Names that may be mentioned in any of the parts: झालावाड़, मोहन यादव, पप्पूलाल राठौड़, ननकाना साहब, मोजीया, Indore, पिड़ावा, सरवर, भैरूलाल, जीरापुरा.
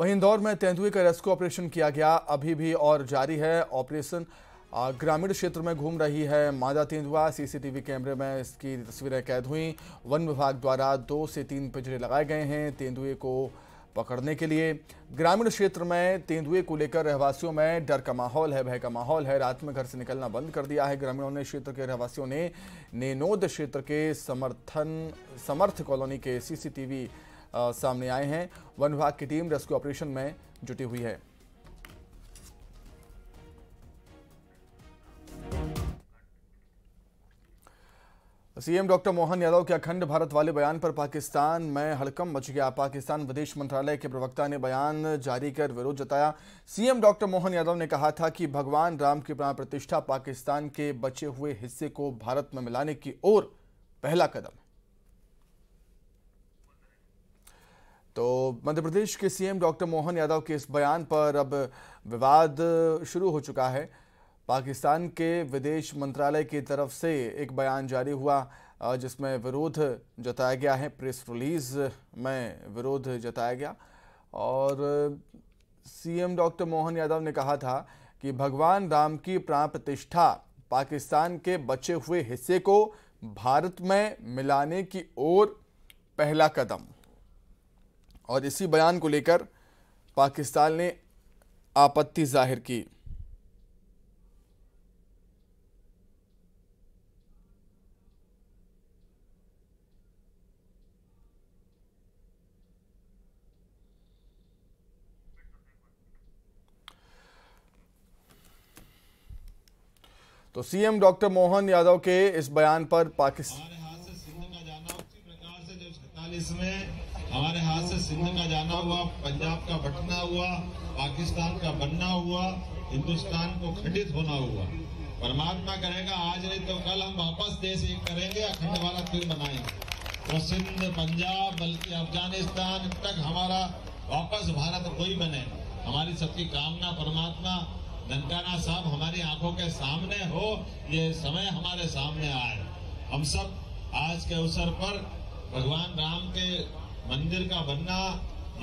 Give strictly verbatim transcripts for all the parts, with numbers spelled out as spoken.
वहीं इंदौर में तेंदुए का रेस्क्यू ऑपरेशन किया गया, अभी भी और जारी है ऑपरेशन। ग्रामीण क्षेत्र में घूम रही है मादा तेंदुआ, सीसीटीवी कैमरे में इसकी तस्वीरें कैद हुई। वन विभाग द्वारा दो से तीन पिंजरे लगाए गए हैं तेंदुए को पकड़ने के लिए। ग्रामीण क्षेत्र में तेंदुए को लेकर रहवासियों में डर का माहौल है, भय का माहौल है। रात में घर से निकलना बंद कर दिया है ग्रामीणों ने। क्षेत्र के रहवासियों ने नेनोद क्षेत्र के समर्थन समर्थ कॉलोनी के सीसीटीवी सामने आए हैं। वन विभाग की टीम रेस्क्यू ऑपरेशन में जुटी हुई है। सीएम डॉक्टर मोहन यादव के अखंड भारत वाले बयान पर पाकिस्तान में हड़कंप मच गया। पाकिस्तान विदेश मंत्रालय के प्रवक्ता ने बयान जारी कर विरोध जताया। सीएम डॉक्टर मोहन यादव ने कहा था कि भगवान राम की प्राण प्रतिष्ठा, पाकिस्तान के बचे हुए हिस्से को भारत में मिलाने की ओर पहला कदम है। तो मध्य प्रदेश के सीएम डॉक्टर मोहन यादव के इस बयान पर अब विवाद शुरू हो चुका है। पाकिस्तान के विदेश मंत्रालय की तरफ से एक बयान जारी हुआ जिसमें विरोध जताया गया है, प्रेस रिलीज में विरोध जताया गया। और सीएम डॉक्टर मोहन यादव ने कहा था कि भगवान राम की प्राण प्रतिष्ठा, पाकिस्तान के बचे हुए हिस्से को भारत में मिलाने की ओर पहला कदम। और इसी बयान को लेकर पाकिस्तान ने आपत्ति जाहिर की। तो सीएम डॉक्टर मोहन यादव के इस बयान पर पाकिस्तान हमारे हाथ से सिंध का जाना, उसी प्रकार से जो सैंतालीस में हमारे हाथ से सिंध का जाना हुआ, पंजाब का बंटना हुआ, पाकिस्तान का बनना हुआ, हिंदुस्तान को खंडित होना हुआ। परमात्मा करेगा आज नहीं तो कल हम वापस देश एक करेंगे, अखंड भारत फिर बनाएंगे। और सिंध, पंजाब, बल्कि अफगानिस्तान तक हमारा वापस भारत कोई बने, हमारी सबकी कामना। परमात्मा ननकाना साहब हमारी आंखों के सामने हो, ये समय हमारे सामने आए। हम सब आज के अवसर पर भगवान राम के मंदिर का बनना,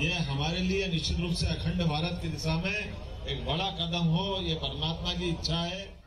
ये हमारे लिए निश्चित रूप से अखंड भारत की दिशा में एक बड़ा कदम हो, ये परमात्मा की इच्छा है।